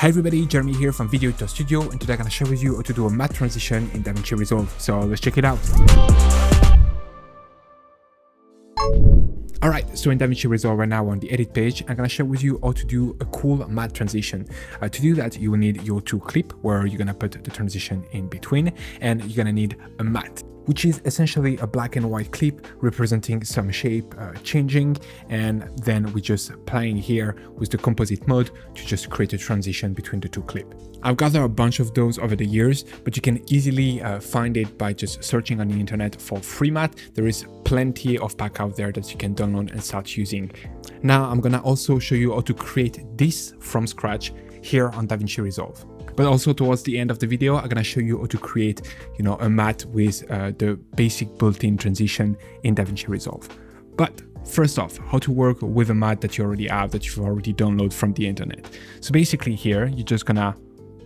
Hi everybody, Jeremy here from Video Editor Studio, and today I'm going to share with you how to do a matte transition in DaVinci Resolve. So let's check it out. Alright, so in DaVinci Resolve right now on the edit page, I'm going to share with you how to do a cool matte transition. To do that, you will need your two clips where you're going to put the transition in between, and you're going to need a matte, which is essentially a black and white clip representing some shape changing, and then we're just playing here with the composite mode to just create a transition between the two clips. I've gathered a bunch of those over the years, but you can easily find it by just searching on the internet for Fremat. There is plenty of pack out there that you can download and start using. Now I'm gonna also show you how to create this from scratch here on DaVinci Resolve. But also towards the end of the video, I'm gonna show you how to create, a matte with the basic built-in transition in DaVinci Resolve. But first off, how to work with a matte that you already have, that you've already downloaded from the internet. So basically here, you're just gonna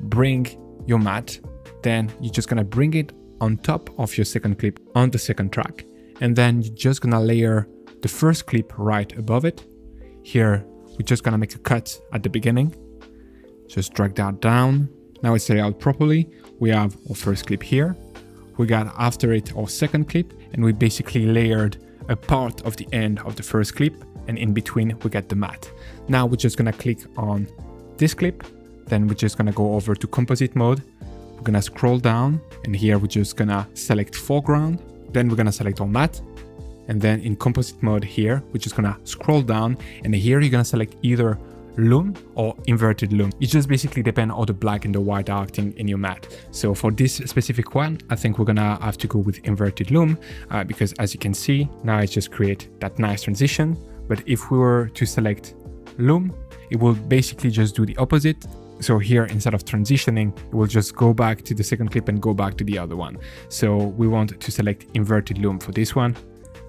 bring your matte, then you're just gonna bring it on top of your second clip on the second track. And then you're just gonna layer the first clip right above it. Here, we're just gonna make a cut at the beginning. Just drag that down. Now it's laid out properly. We have our first clip here. We got after it our second clip, and we basically layered a part of the end of the first clip, and in between we got the matte. Now we're just gonna click on this clip, then we're just gonna go over to composite mode. We're gonna scroll down, and here we're just gonna select foreground. Then we're gonna select our matte, and then in composite mode here, we're just gonna scroll down, and here you're gonna select either loom or inverted loom. It just basically depends on the black and the white are acting in your matte. So for this specific one, I think we're gonna have to go with inverted loom because as you can see, now it just creates that nice transition. But if we were to select loom, it will basically just do the opposite. So here, instead of transitioning, it will just go back to the second clip and go back to the other one. So we want to select inverted loom for this one.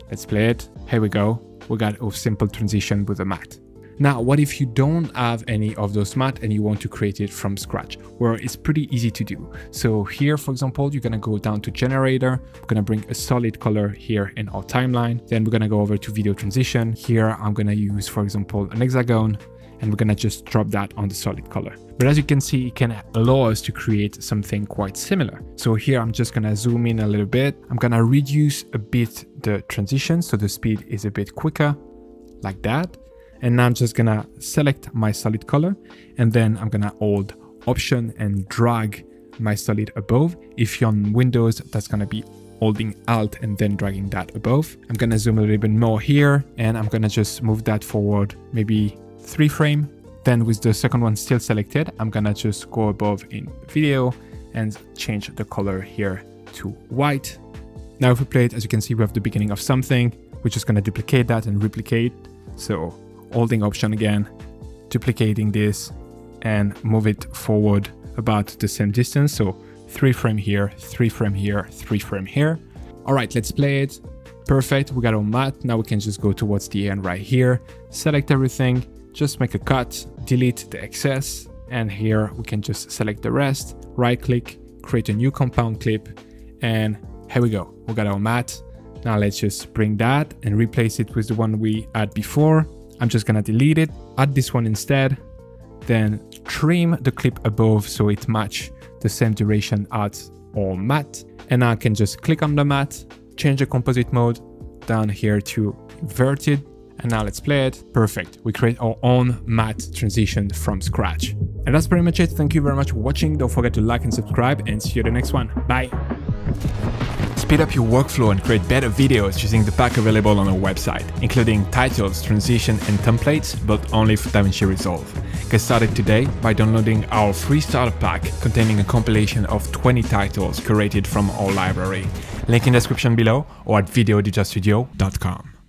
Let's play it. Here we go. We got a simple transition with a matte. Now, what if you don't have any of those matte and you want to create it from scratch? Well, it's pretty easy to do. So here, for example, you're gonna go down to generator. We're gonna bring a solid color here in our timeline. Then we're gonna go over to video transition. Here, I'm gonna use, for example, an hexagon, and we're gonna just drop that on the solid color. But as you can see, it can allow us to create something quite similar. So here, I'm just gonna zoom in a little bit. I'm gonna reduce a bit the transition, so the speed is a bit quicker, like that. And now I'm just gonna select my solid color, and then I'm gonna hold Option and drag my solid above. If you're on Windows, that's gonna be holding Alt and then dragging that above. I'm gonna zoom a little bit more here, and I'm gonna just move that forward, maybe 3 frames. Then with the second one still selected, I'm gonna just go above in video and change the color here to white. Now if we play it, as you can see, we have the beginning of something. We're just gonna duplicate that and replicate. So holding Option again, duplicating this, and move it forward about the same distance. So 3 frames here, 3 frames here, 3 frames here. All right, let's play it. Perfect, we got our matte. Now we can just go towards the end right here, select everything, just make a cut, delete the excess, and here we can just select the rest, right click, create a new compound clip, and here we go, we got our matte. Now let's just bring that and replace it with the one we had before. I'm just gonna delete it, add this one instead, then trim the clip above so it match the same duration as our matte. And now I can just click on the matte, change the composite mode down here to inverted. And now let's play it. Perfect. We create our own matte transition from scratch. And that's pretty much it. Thank you very much for watching. Don't forget to like and subscribe, and see you in the next one. Bye. Speed up your workflow and create better videos using the pack available on our website, including titles, transition, and templates, but only for DaVinci Resolve. Get started today by downloading our free starter pack containing a compilation of 20 titles curated from our library. Link in the description below or at videoeditorstudio.com.